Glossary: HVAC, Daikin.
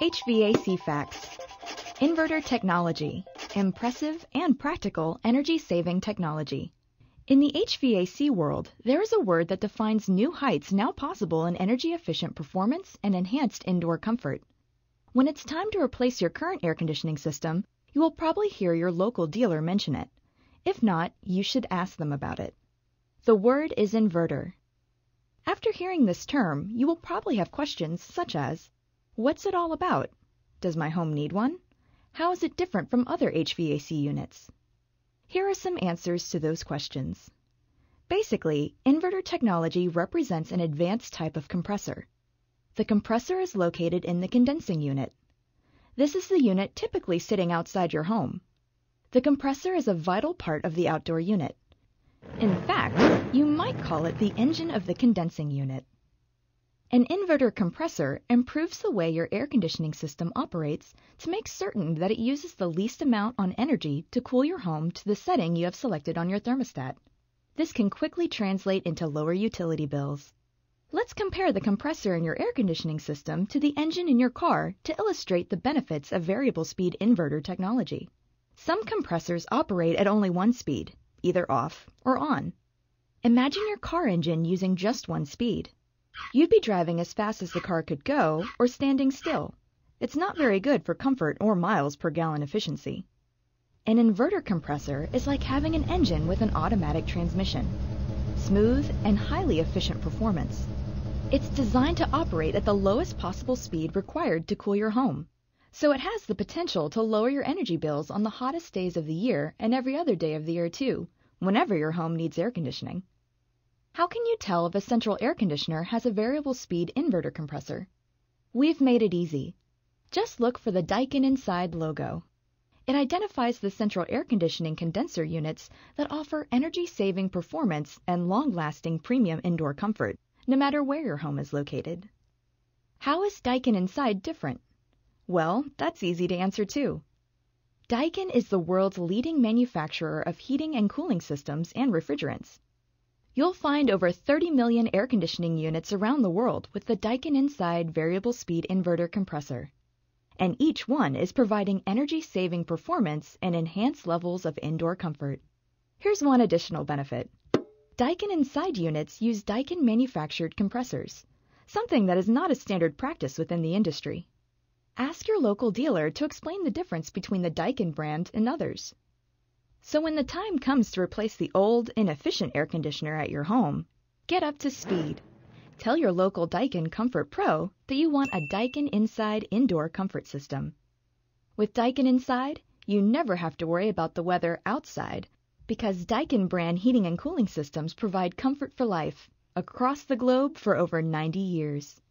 HVAC facts. Inverter technology. Impressive and practical energy-saving technology. In the HVAC world, there is a word that defines new heights now possible in energy-efficient performance and enhanced indoor comfort. When it's time to replace your current air conditioning system, you will probably hear your local dealer mention it. If not, you should ask them about it. The word is inverter. After hearing this term, you will probably have questions such as, what's it all about? Does my home need one? How is it different from other HVAC units? Here are some answers to those questions. Basically, inverter technology represents an advanced type of compressor. The compressor is located in the condensing unit. This is the unit typically sitting outside your home. The compressor is a vital part of the outdoor unit. In fact, you might call it the engine of the condensing unit. An inverter compressor improves the way your air conditioning system operates to make certain that it uses the least amount on energy to cool your home to the setting you have selected on your thermostat. This can quickly translate into lower utility bills. Let's compare the compressor in your air conditioning system to the engine in your car to illustrate the benefits of variable speed inverter technology. Some compressors operate at only one speed, either off or on. Imagine your car engine using just one speed. You'd be driving as fast as the car could go or standing still. It's not very good for comfort or miles per gallon efficiency. An inverter compressor is like having an engine with an automatic transmission. Smooth and highly efficient performance. It's designed to operate at the lowest possible speed required to cool your home. So it has the potential to lower your energy bills on the hottest days of the year and every other day of the year too, whenever your home needs air conditioning. How can you tell if a central air conditioner has a variable speed inverter compressor? We've made it easy. Just look for the Daikin Inside logo. It identifies the central air conditioning condenser units that offer energy-saving performance and long-lasting premium indoor comfort, no matter where your home is located. How is Daikin Inside different? Well, that's easy to answer too. Daikin is the world's leading manufacturer of heating and cooling systems and refrigerants. You'll find over 30 million air conditioning units around the world with the Daikin Inside variable speed inverter compressor. And each one is providing energy-saving performance and enhanced levels of indoor comfort. Here's one additional benefit. Daikin Inside units use Daikin manufactured compressors, something that is not a standard practice within the industry. Ask your local dealer to explain the difference between the Daikin brand and others. So when the time comes to replace the old, inefficient air conditioner at your home, get up to speed. Tell your local Daikin Comfort Pro that you want a Daikin Inside indoor comfort system. With Daikin Inside, you never have to worry about the weather outside because Daikin brand heating and cooling systems provide comfort for life across the globe for over 90 years.